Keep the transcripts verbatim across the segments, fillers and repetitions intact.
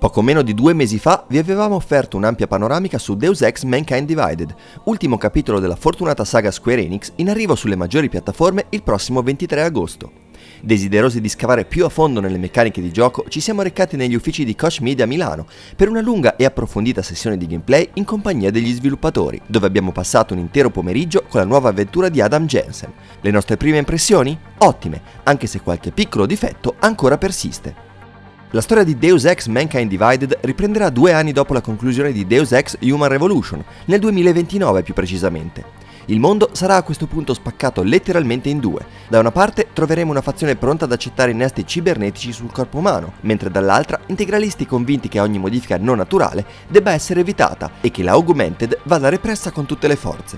Poco meno di due mesi fa vi avevamo offerto un'ampia panoramica su Deus Ex Mankind Divided, ultimo capitolo della fortunata saga Square Enix in arrivo sulle maggiori piattaforme il prossimo ventitré agosto. Desiderosi di scavare più a fondo nelle meccaniche di gioco, ci siamo recati negli uffici di Koch Media Milano per una lunga e approfondita sessione di gameplay in compagnia degli sviluppatori, dove abbiamo passato un intero pomeriggio con la nuova avventura di Adam Jensen. Le nostre prime impressioni? Ottime, anche se qualche piccolo difetto ancora persiste. La storia di Deus Ex Mankind Divided riprenderà due anni dopo la conclusione di Deus Ex Human Revolution, nel duemilaventinove più precisamente. Il mondo sarà a questo punto spaccato letteralmente in due. Da una parte troveremo una fazione pronta ad accettare innesti cibernetici sul corpo umano, mentre dall'altra integralisti convinti che ogni modifica non naturale debba essere evitata e che la Augmented vada repressa con tutte le forze.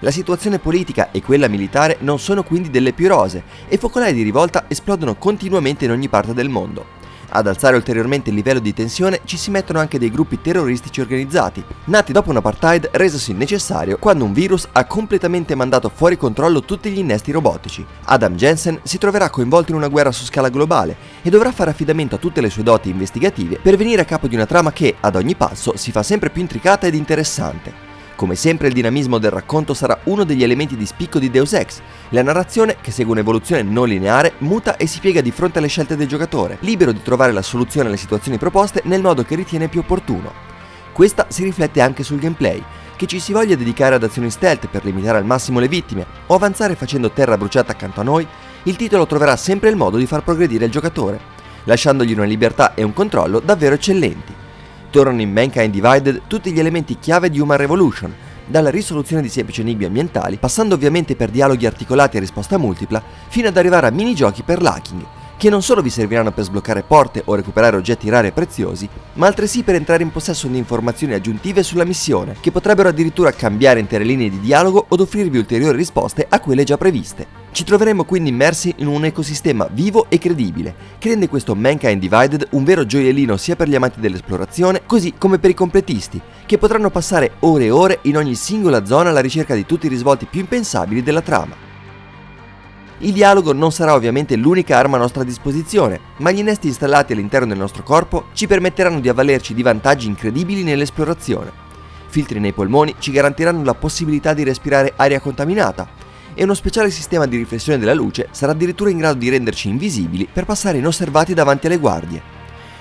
La situazione politica e quella militare non sono quindi delle più rosee e focolai di rivolta esplodono continuamente in ogni parte del mondo. Ad alzare ulteriormente il livello di tensione ci si mettono anche dei gruppi terroristici organizzati, nati dopo un apartheid resosi necessario quando un virus ha completamente mandato fuori controllo tutti gli innesti robotici. Adam Jensen si troverà coinvolto in una guerra su scala globale e dovrà fare affidamento a tutte le sue doti investigative per venire a capo di una trama che, ad ogni passo, si fa sempre più intricata ed interessante. Come sempre il dinamismo del racconto sarà uno degli elementi di spicco di Deus Ex, la narrazione che segue un'evoluzione non lineare, muta e si piega di fronte alle scelte del giocatore, libero di trovare la soluzione alle situazioni proposte nel modo che ritiene più opportuno. Questa si riflette anche sul gameplay, che ci si voglia dedicare ad azioni stealth per limitare al massimo le vittime o avanzare facendo terra bruciata accanto a noi, il titolo troverà sempre il modo di far progredire il giocatore, lasciandogli una libertà e un controllo davvero eccellenti. Tornano in Mankind Divided tutti gli elementi chiave di Human Revolution, dalla risoluzione di semplici enigmi ambientali, passando ovviamente per dialoghi articolati e risposta multipla, fino ad arrivare a minigiochi per l'hacking, che non solo vi serviranno per sbloccare porte o recuperare oggetti rari e preziosi, ma altresì per entrare in possesso di informazioni aggiuntive sulla missione, che potrebbero addirittura cambiare intere linee di dialogo od offrirvi ulteriori risposte a quelle già previste. Ci troveremo quindi immersi in un ecosistema vivo e credibile, che rende questo Mankind Divided un vero gioiellino sia per gli amanti dell'esplorazione, così come per i completisti, che potranno passare ore e ore in ogni singola zona alla ricerca di tutti i risvolti più impensabili della trama. Il dialogo non sarà ovviamente l'unica arma a nostra disposizione, ma gli innesti installati all'interno del nostro corpo ci permetteranno di avvalerci di vantaggi incredibili nell'esplorazione. Filtri nei polmoni ci garantiranno la possibilità di respirare aria contaminata, e uno speciale sistema di riflessione della luce sarà addirittura in grado di renderci invisibili per passare inosservati davanti alle guardie.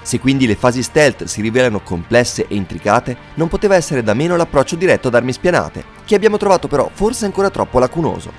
Se quindi le fasi stealth si rivelano complesse e intricate, non poteva essere da meno l'approccio diretto ad armi spianate, che abbiamo trovato però forse ancora troppo lacunoso.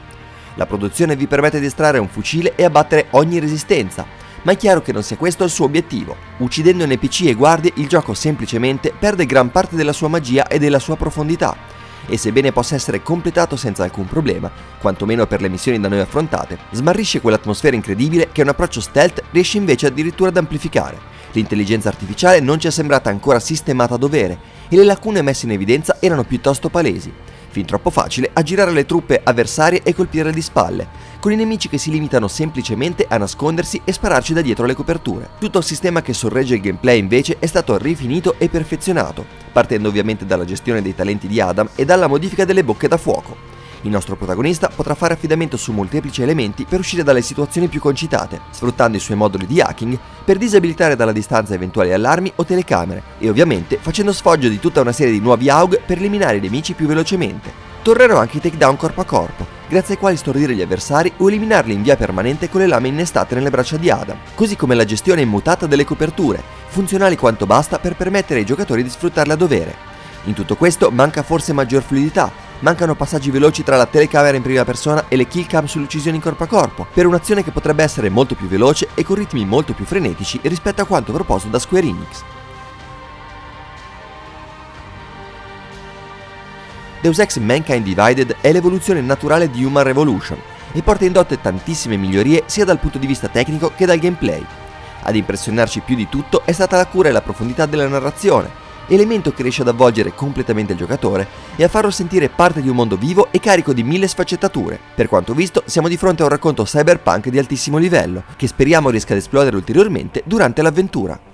La produzione vi permette di estrarre un fucile e abbattere ogni resistenza, ma è chiaro che non sia questo il suo obiettivo. Uccidendo N P C e guardie, il gioco semplicemente perde gran parte della sua magia e della sua profondità, e sebbene possa essere completato senza alcun problema, quantomeno per le missioni da noi affrontate, smarrisce quell'atmosfera incredibile che un approccio stealth riesce invece addirittura ad amplificare. L'intelligenza artificiale non ci è sembrata ancora sistemata a dovere e le lacune messe in evidenza erano piuttosto palesi, fin troppo facile aggirare le truppe avversarie e colpire di spalle, con i nemici che si limitano semplicemente a nascondersi e spararci da dietro le coperture. Tutto il sistema che sorregge il gameplay invece è stato rifinito e perfezionato, partendo ovviamente dalla gestione dei talenti di Adam e dalla modifica delle bocche da fuoco. Il nostro protagonista potrà fare affidamento su molteplici elementi per uscire dalle situazioni più concitate, sfruttando i suoi moduli di hacking per disabilitare dalla distanza eventuali allarmi o telecamere e ovviamente facendo sfoggio di tutta una serie di nuovi A U G per eliminare i nemici più velocemente. Tornerò anche i takedown corpo a corpo, grazie ai quali stordire gli avversari o eliminarli in via permanente con le lame innestate nelle braccia di Adam, così come la gestione immutata delle coperture, funzionali quanto basta per permettere ai giocatori di sfruttarle a dovere. In tutto questo manca forse maggior fluidità. Mancano passaggi veloci tra la telecamera in prima persona e le killcam sull'uccisione in corpo a corpo, per un'azione che potrebbe essere molto più veloce e con ritmi molto più frenetici rispetto a quanto proposto da Square Enix. Deus Ex Mankind Divided è l'evoluzione naturale di Human Revolution e porta in dote tantissime migliorie sia dal punto di vista tecnico che dal gameplay. Ad impressionarci più di tutto è stata la cura e la profondità della narrazione, elemento che riesce ad avvolgere completamente il giocatore e a farlo sentire parte di un mondo vivo e carico di mille sfaccettature. Per quanto visto, siamo di fronte a un racconto cyberpunk di altissimo livello, che speriamo riesca ad esplodere ulteriormente durante l'avventura.